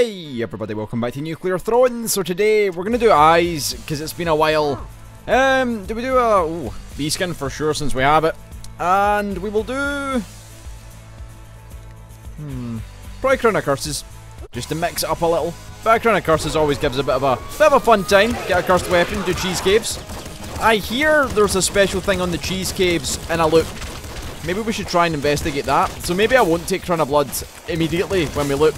Hi everybody, welcome back to Nuclear Throne. So today we're going to do eyes, because it's been a while. Do we do a bee skin for sure, since we have it. And we will do... probably Crown of Curses, just to mix it up a little. But Crown of Curses always gives a bit of a fun time. Get a cursed weapon, do cheese caves. I hear there's a special thing on the cheese caves, and I look... Maybe we should try and investigate that. So maybe I won't take Crown of Blood immediately when we loop.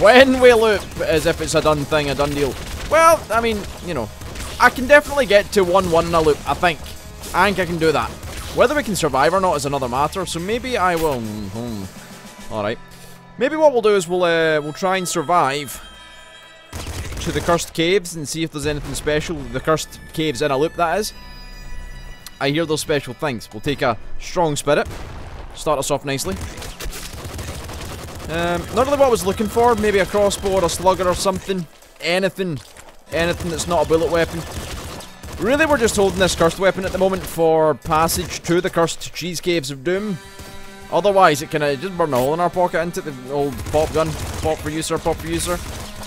When we loop, as if it's a done thing, a done deal. Well, I mean, you know, I can definitely get to 1-1 in a loop, I think. I think I can do that. Whether we can survive or not is another matter, so maybe I will... Alright. Maybe what we'll do is we'll try and survive to the Cursed Caves and see if there's anything special. The Cursed Caves in a loop, that is. I hear those special things. We'll take a Strong Spirit. Start us off nicely. Not really what I was looking for. Maybe a crossbow or a slugger or something. Anything. Anything that's not a bullet weapon. Really, we're just holding this cursed weapon at the moment for passage to the cursed cheese caves of doom. Otherwise, it can just burn a hole in our pocket into the old pop gun. Pop for you, sir. Pop for you, sir.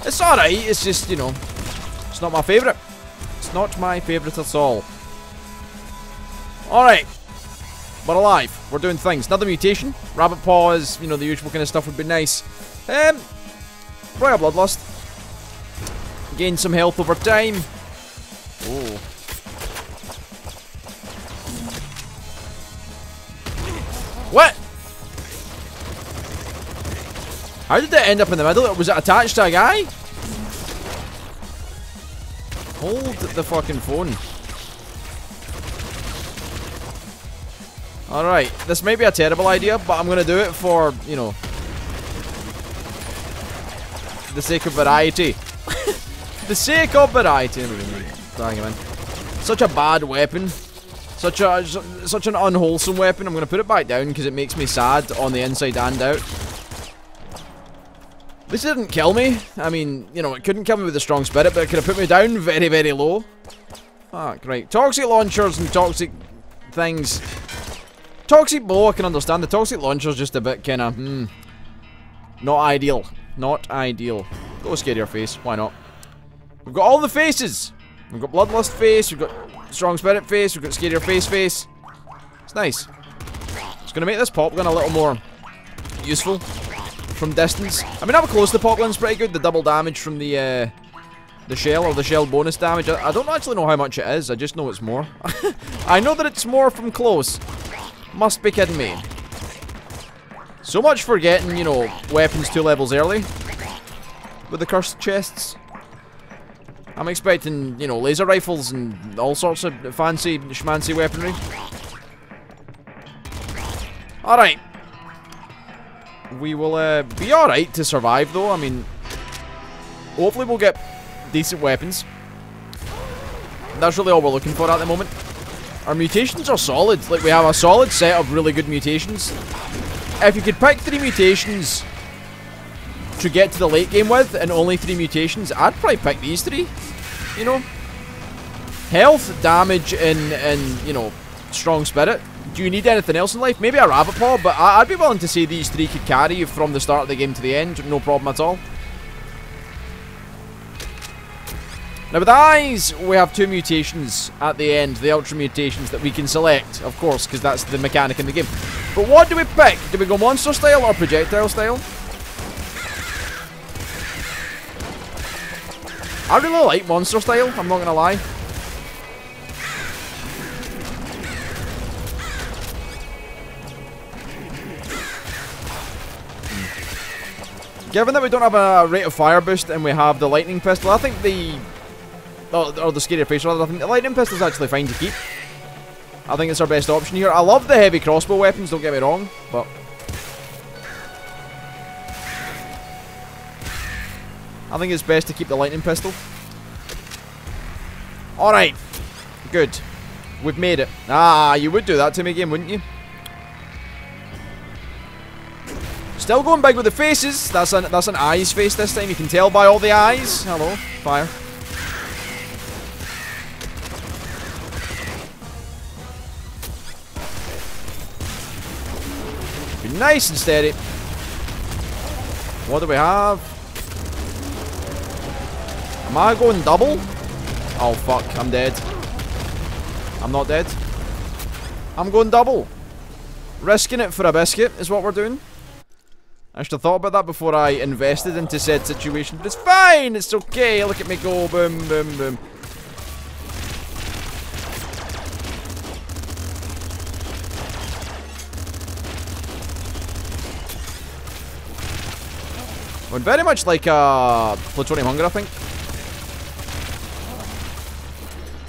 It's alright. It's just, you know, it's not my favourite. It's not my favourite at all. Alright, we're alive, we're doing things. Another mutation, Rabbit Paw is, you know, the usual kind of stuff would be nice. Royal Bloodlust. Gain some health over time. What? How did it end up in the middle? Was it attached to a guy? Hold the fucking phone. Alright, this might be a terrible idea, but I'm gonna do it for, you know, the sake of variety. The sake of variety. Dang it, man. Such a bad weapon. Such an unwholesome weapon. I'm gonna put it back down because it makes me sad on the inside and out. This didn't kill me. I mean, you know, it couldn't kill me with a strong spirit, but it could have put me down very, very low. Ah, great. Toxic launchers and toxic things. Toxic blow, I can understand. The toxic launcher's just a bit kind of, not ideal. Not ideal. Go Scarier Face, why not? We've got all the faces! We've got Bloodlust Face, we've got Strong Spirit Face, we've got Scarier Face Face. It's nice. It's gonna make this pop gun a little more useful from distance. I mean, up close the pop gun's pretty good. The double damage from the shell, or the shell bonus damage. I don't actually know how much it is, I just know it's more. I know that it's more from close. Must be kidding me. So much for getting, you know, weapons 2 levels early with the cursed chests. I'm expecting, you know, laser rifles and all sorts of fancy schmancy weaponry. Alright. We will be alright to survive though. I mean, hopefully we'll get decent weapons. That's really all we're looking for at the moment. Our mutations are solid, like we have a solid set of really good mutations. If you could pick 3 mutations to get to the late game with, and only 3 mutations, I'd probably pick these 3, you know. Health, damage, and you know, strong spirit. Do you need anything else in life? Maybe a rabbit paw, but I'd be willing to say these 3 could carry you from the start of the game to the end, no problem at all. Now with the eyes, we have 2 mutations at the end, the ultra mutations that we can select, of course, because that's the mechanic in the game. But what do we pick? Do we go monster style or projectile style? I really like monster style, I'm not gonna lie. Given that we don't have a rate of fire boost and we have the lightning pistol, I think the... or the Scarier Face rather, I think the lightning pistol is actually fine to keep. I think it's our best option here. I love the heavy crossbow weapons, don't get me wrong, but... I think it's best to keep the lightning pistol. Alright. Good. We've made it. Ah, you would do that to me game, wouldn't you? Still going big with the faces. That's an eyes face this time. You can tell by all the eyes. Hello, fire. Be nice and steady. What do we have? Am I going double? Oh fuck, I'm dead. I'm not dead. I'm going double. Risking it for a biscuit is what we're doing. I should have thought about that before I invested into said situation, but it's fine, it's okay, look at me go, boom, boom, boom. We're very much like Plutonium Hunger, I think.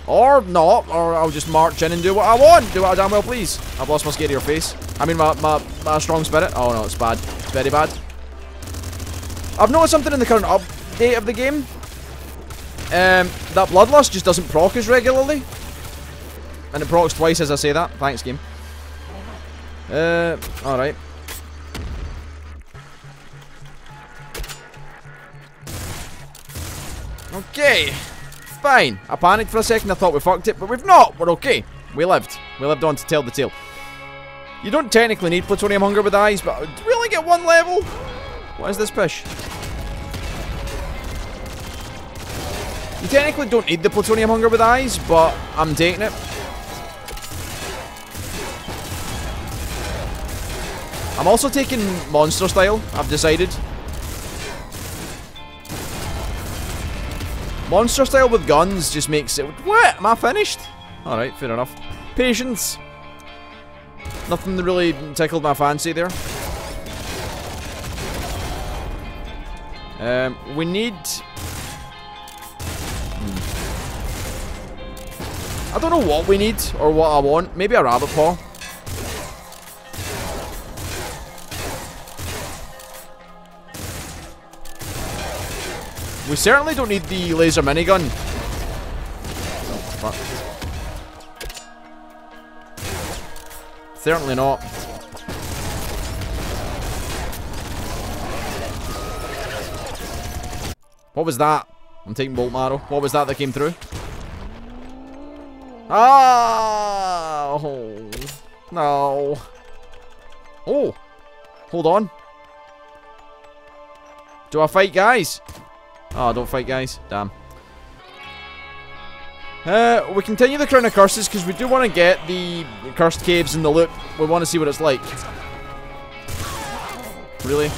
Or not, or I'll just march in and do what I want. Do what I damn well please. I've lost my Scarier Face. I mean my Strong Spirit. Oh no, it's bad. It's very bad. I've noticed something in the current update of the game. That Bloodlust just doesn't proc as regularly. And it procs twice as I say that. Thanks, game. Alright. Okay. Fine. I panicked for a second, I thought we fucked it, but we've not. We're okay. We lived. We lived on to tell the tale. You don't technically need Plutonium Hunger with eyes, but do we only get one level? What is this push? You technically don't need the Plutonium Hunger with eyes, but I'm taking it. I'm also taking Monster Style, I've decided. Monster Style with guns just makes it... What? Am I finished? Alright, fair enough. Patience. Nothing that really tickled my fancy there. We need... I don't know what we need or what I want. Maybe a Rabbit Paw. We certainly don't need the Laser Minigun. Oh, fuck. Certainly not. What was that? I'm taking Bolt Marrow. What was that came through? Ah! Oh, no. Oh! Hold on. Do I fight guys? Oh, don't fight, guys. Damn. We continue the Crown of Curses, because we do want to get the Cursed Caves in the loop. We want to see what it's like. Really?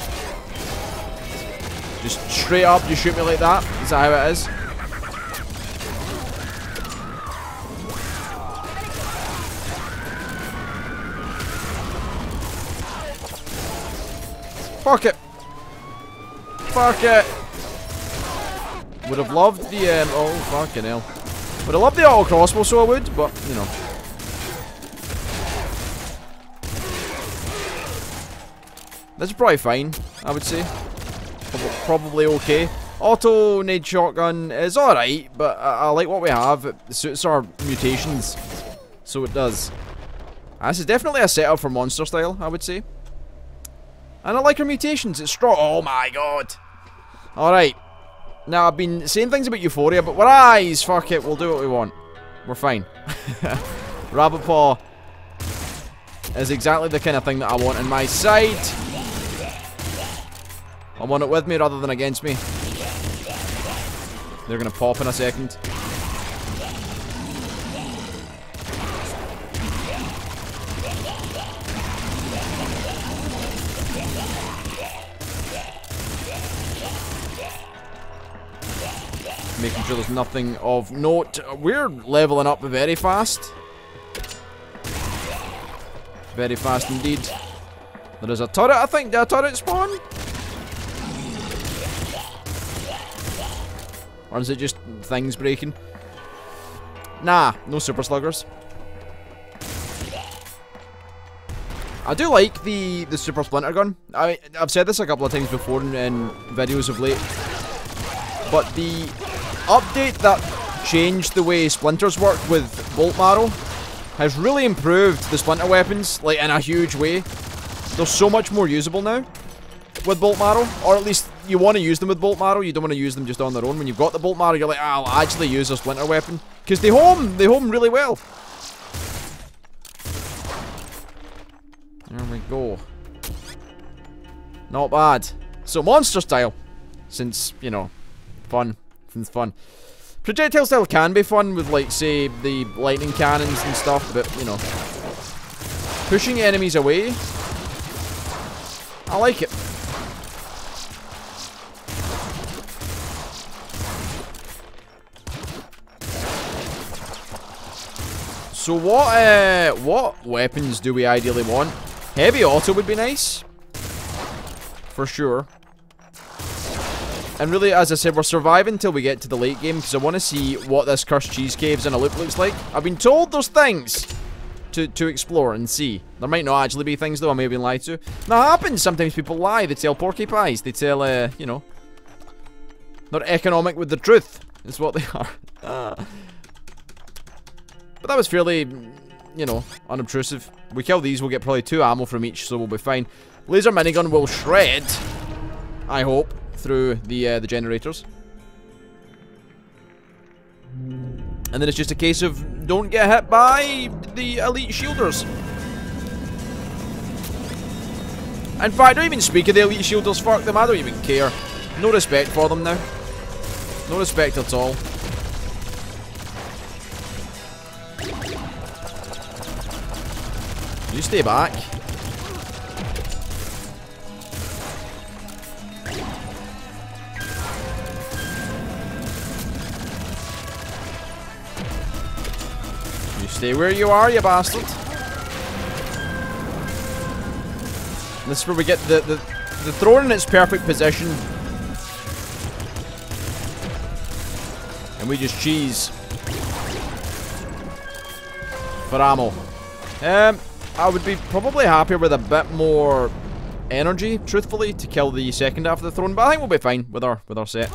Just straight up, you shoot me like that? Is that how it is? Fuck it. Fuck it. Would have loved the, oh fucking hell. Would have loved the Auto Crossbow, so I would, but, you know. This is probably fine, I would say. Probably okay. Auto Nade Shotgun is alright, but I like what we have. It suits our mutations, so it does. This is definitely a setup for Monster Style, I would say. And I like our mutations, it's strong. Oh my god. Alright. Now, I've been saying things about Euphoria, but we're eyes! Fuck it, we'll do what we want. We're fine. Rabbit Paw is exactly the kind of thing that I want in my side. I want it with me rather than against me. They're gonna pop in a second. Making sure there's nothing of note. We're leveling up very fast. Very fast indeed. There is a turret, I think. Did a turret spawn? Or is it just things breaking? Nah, no super sluggers. I do like the Super Splinter Gun. I've said this a couple of times before in videos of late. But the update that changed the way splinters work with Bolt Marrow has really improved the splinter weapons, like, in a huge way. They're so much more usable now with Bolt Marrow, or at least you want to use them with Bolt Marrow. You don't want to use them just on their own. When you've got the Bolt Marrow, you're like, I'll actually use a splinter weapon, because they home really well. There we go. Not bad. So Monster Style, since, you know, fun. everything's fun. Projectile Style can be fun with, like, say, the lightning cannons and stuff, but, you know, pushing enemies away, I like it. So what weapons do we ideally want? Heavy auto would be nice, for sure. And really, as I said, we're surviving till we get to the late game, because I want to see what this Cursed Cheese Caves in a loop looks like. I've been told there's things to explore and see. There might not actually be things, though. I may have been lied to. That happens. Sometimes people lie. They tell porcupines. They tell, you know, they're economic with the truth. It's what they are. But that was fairly, you know, unobtrusive. We kill these, we'll get probably 2 ammo from each, so we'll be fine. Laser minigun will shred, I hope, through the generators. And then it's just a case of don't get hit by the elite shielders. In fact, I don't even speak of the elite shielders, fuck them, I don't even care. No respect for them now. No respect at all. You stay back. You stay where you are, you bastard. This is where we get the throne in its perfect position. And we just cheese. For ammo. I would be probably happier with a bit more energy, truthfully, to kill the second half of the throne, but I think we'll be fine with our set.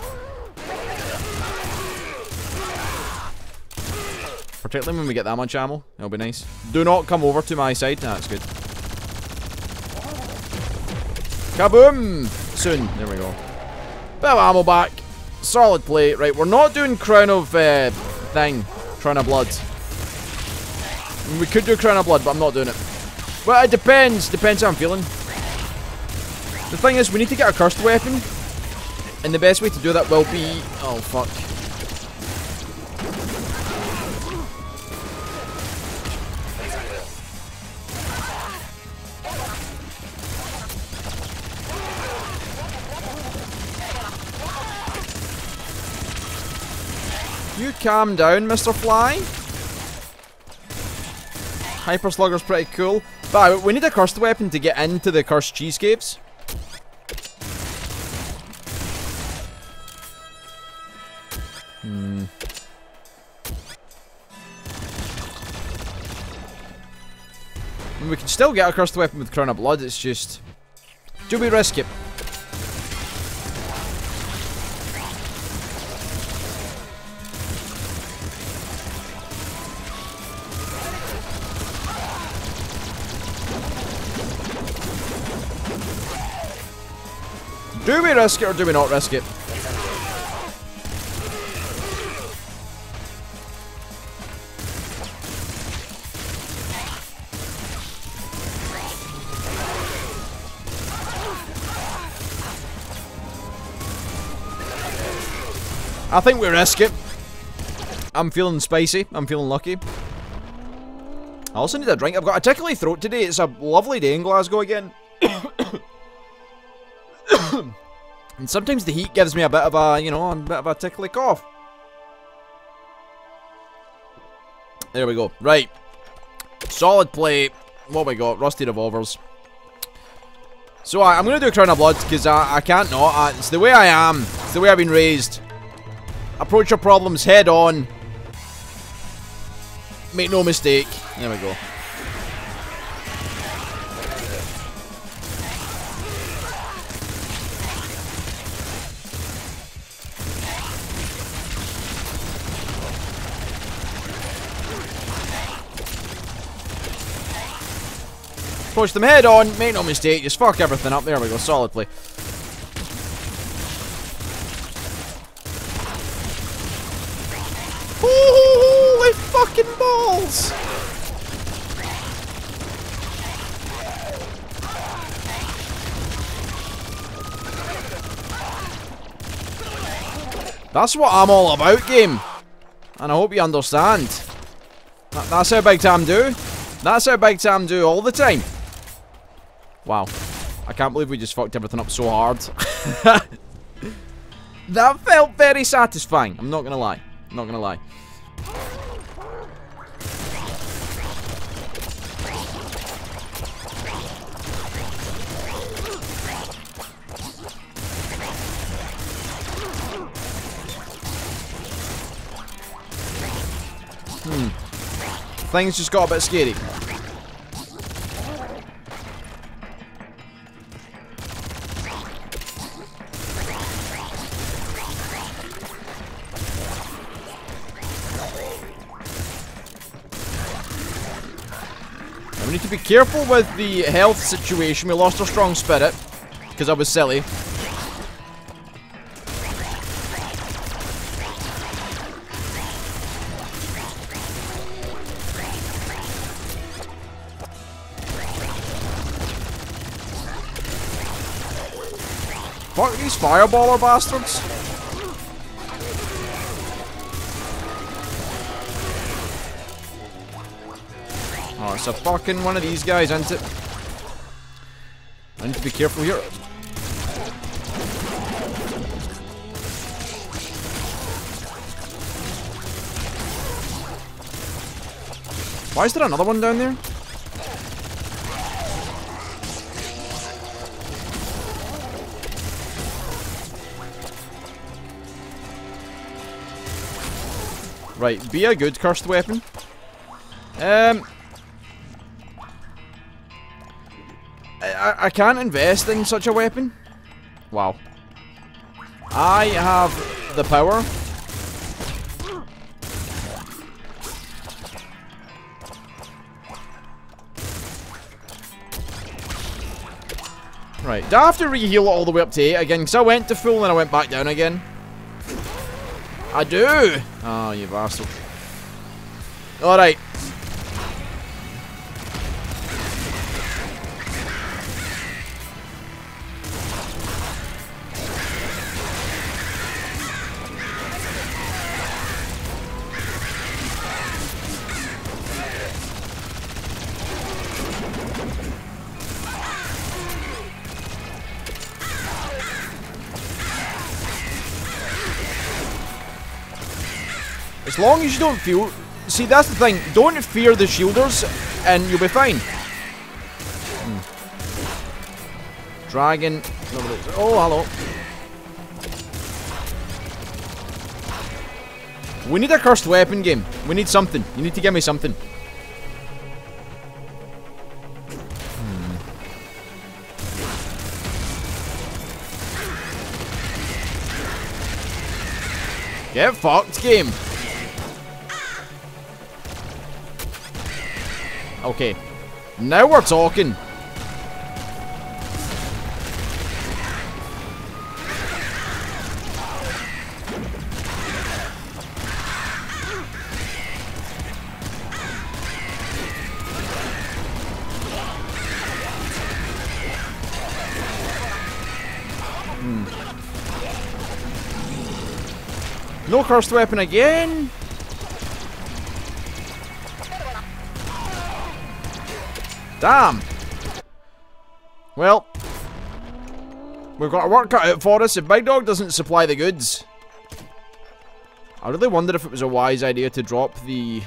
Particularly when we get that much ammo, it'll be nice. Do not come over to my side. Nah, that's good. Kaboom! Soon. There we go. Bit of ammo back. Solid play. Right, we're not doing Crown of Crown of Blood. We could do Crown of Blood, but I'm not doing it. Well, it depends. Depends how I'm feeling. The thing is, we need to get a cursed weapon. And the best way to do that will be... Oh, fuck. You calm down, Mr. Fly. Hyper Slugger's pretty cool. But we need a cursed weapon to get into the Cursed Cheese Caves. And we can still get a cursed weapon with Crown of Blood, it's just... do we risk it? Do we risk it or do we not risk it? I think we risk it. I'm feeling spicy. I'm feeling lucky. I also need a drink. I've got a tickly throat today. It's a lovely day in Glasgow again. And sometimes the heat gives me a bit of a, you know, a bit of a tickly cough. There we go. Right. Solid play. What we got? Rusty Revolvers. So I'm going to do a Crown of Blood because I can't not. It's the way I am. It's the way I've been raised. Approach your problems head on. Make no mistake. There we go. Push them head on, make no mistake, just fuck everything up. There we go, solid play. Holy fucking balls! That's what I'm all about, game. And I hope you understand. That's how Big Tam do. That's how Big Tam do all the time. Wow. I can't believe we just fucked everything up so hard. That felt very satisfying. I'm not gonna lie. I'm not gonna lie. Things just got a bit scary. Now we need to be careful with the health situation. We lost our strong spirit because I was silly. Fuck these fireballer bastards. Oh, it's a fucking one of these guys, isn't it? I need to be careful here. Why is there another one down there? Right, be a good cursed weapon. I can't invest in such a weapon. Wow. I have the power. Right, do I have to reheal it all the way up to 8 again? Because I went to full and then I went back down again. I do! Oh, you bastard. Alright. As long as you don't feel... See, that's the thing. Don't fear the shielders, and you'll be fine. Dragon... Oh, hello. We need a cursed weapon game. We need something. You need to give me something. Get fucked, game. Okay, now we're talking. No cursed weapon again. Damn! Well, we've got our work cut out for us if Big Dog doesn't supply the goods. I really wondered if it was a wise idea to drop the...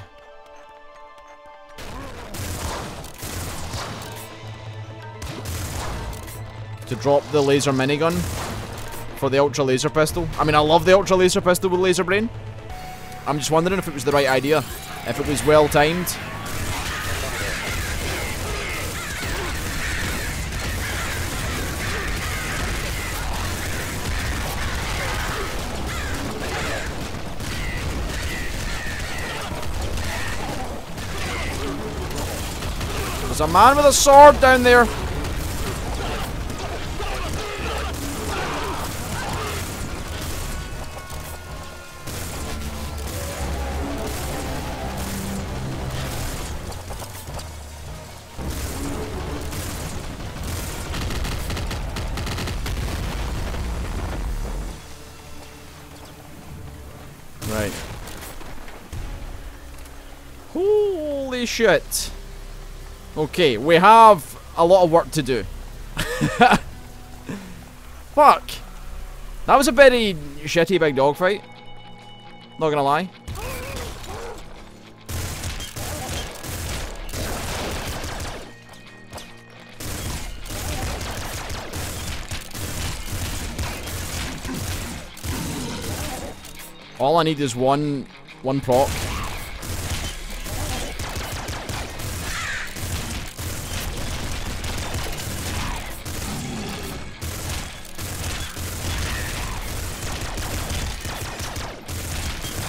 Laser Minigun for the Ultra Laser Pistol. I mean, I love the Ultra Laser Pistol with Laser Brain. I'm just wondering if it was the right idea, if it was well timed. There's a man with a sword down there. Right. Holy shit. Okay, we have a lot of work to do. Fuck. That was a very shitty big dog fight. Not gonna lie. All I need is one proc.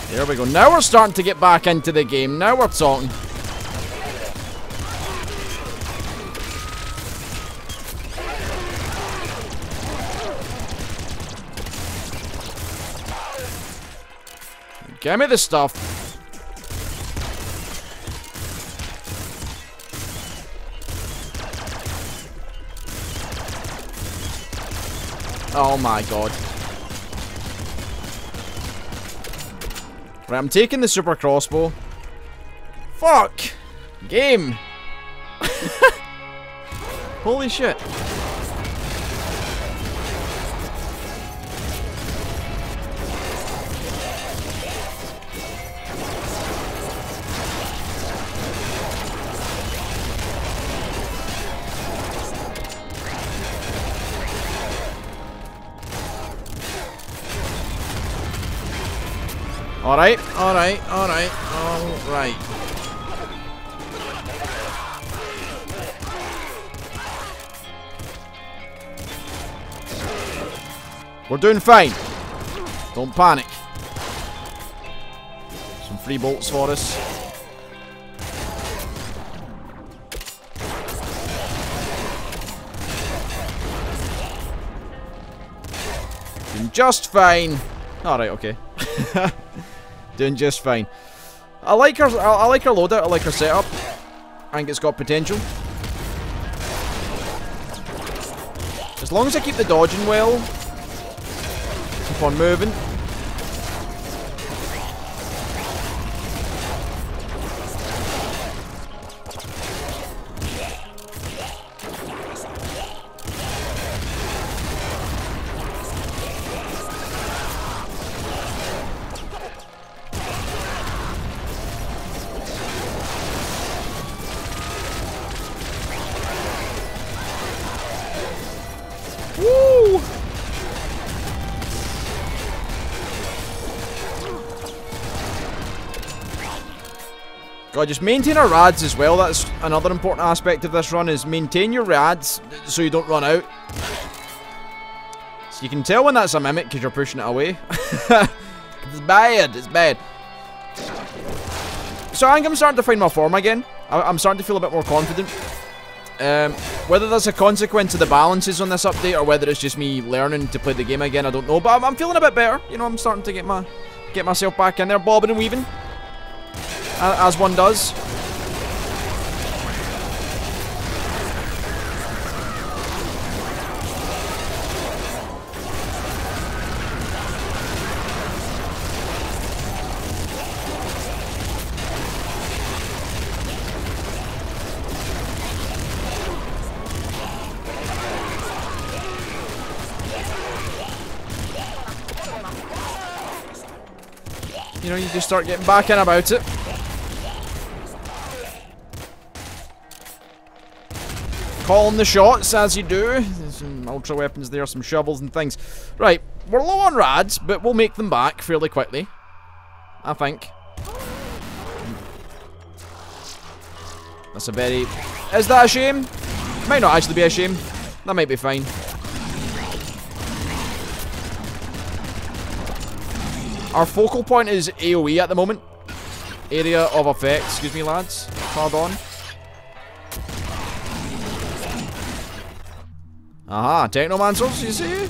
There we go. Now we're starting to get back into the game. Now we're talking. Give me the stuff. Oh my god. Right, I'm taking the super crossbow. Fuck! Game! Holy shit. Alright, alright, alright, alright. We're doing fine. Don't panic. Some free bolts for us. Doing just fine. Alright, okay. Doing just fine. I like her loadout. I like her setup. I think it's got potential. As long as I keep the dodging well, keep on moving. God, just maintain our rads as well. That's another important aspect of this run, is maintain your rads so you don't run out. So you can tell when that's a mimic because you're pushing it away. It's bad, it's bad. So I think I'm starting to find my form again. I'm starting to feel a bit more confident. Whether that's a consequence of the balances on this update or whether it's just me learning to play the game again, I don't know. But I'm feeling a bit better. You know, I'm starting to get myself back in there, bobbing and weaving. As one does. You know, you just start getting back in about it. Calling the shots as you do. There's some ultra weapons there, some shovels and things. Right, we're low on rads, but we'll make them back fairly quickly, I think. That's a very... Is that a shame? Might not actually be a shame. That might be fine. Our focal point is AoE at the moment. Area of effect. Excuse me, lads. Pardon. Aha, Technomancers, you see?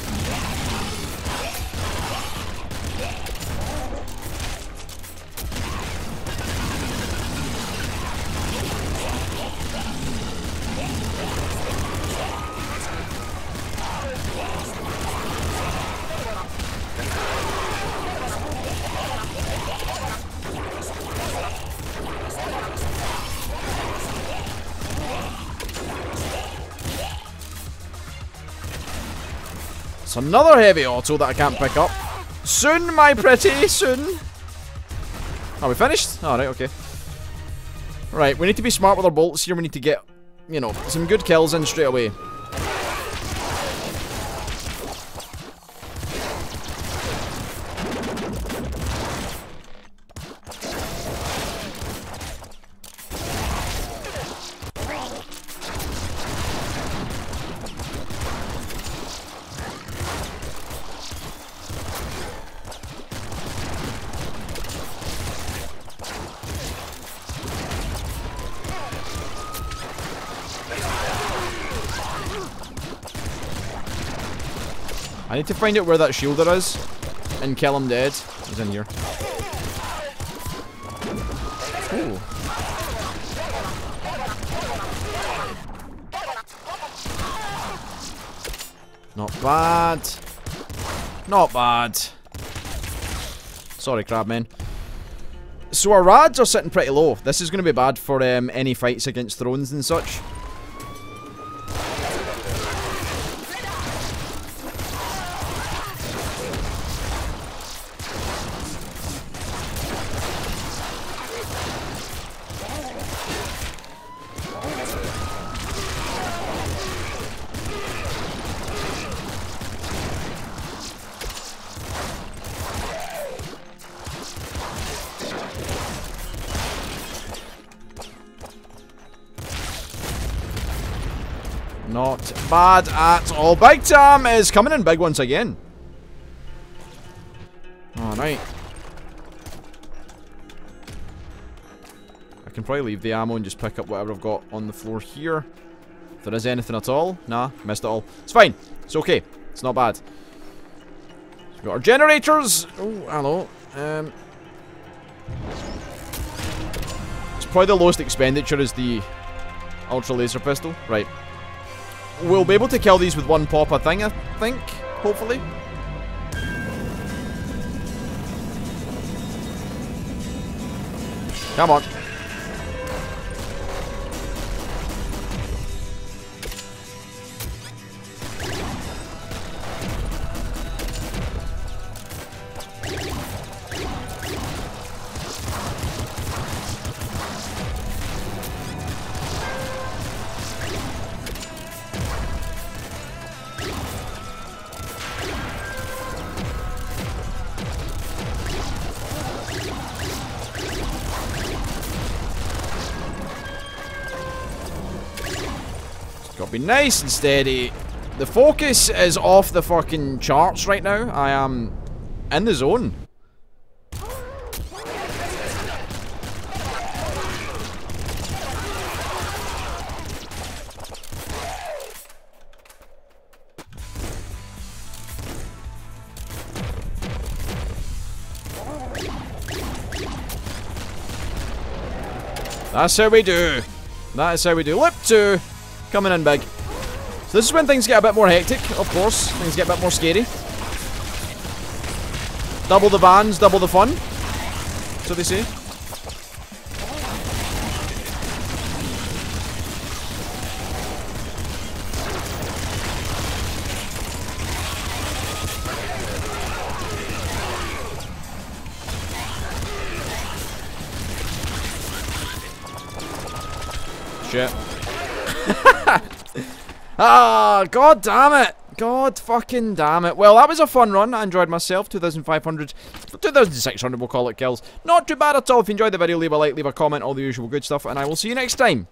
It's another heavy auto that I can't pick up. Soon, my pretty, soon. Are we finished? Alright, okay. Right, we need to be smart with our bolts here. We need to get, you know, some good kills in straight away. I need to find out where that shielder is and kill him dead. He's in here. Ooh. Not bad. Not bad. Sorry, Crabman. So our rads are sitting pretty low. This is going to be bad for any fights against thrones and such. Not bad at all. Big Tom is coming in big once again. Alright. I can probably leave the ammo and just pick up whatever I've got on the floor here. If there is anything at all. Nah, missed it all. It's fine. It's okay. It's not bad. So we've got our generators. Oh, hello. It's probably the lowest expenditure is the Ultra Laser Pistol. Right. We'll be able to kill these with one pop, I think, hopefully. Come on. Be nice and steady. The focus is off the fucking charts right now. I am in the zone. That's how we do. That is how we do. Lip 2. Coming in big. So this is when things get a bit more hectic, of course. Things get a bit more scary. Double the vans, double the fun. So they say. Shit. Ah, god damn it. God fucking damn it. Well, that was a fun run. I enjoyed myself. 2,500, 2,600 we'll call it kills. Not too bad at all. If you enjoyed the video, leave a like, leave a comment, all the usual good stuff, and I will see you next time.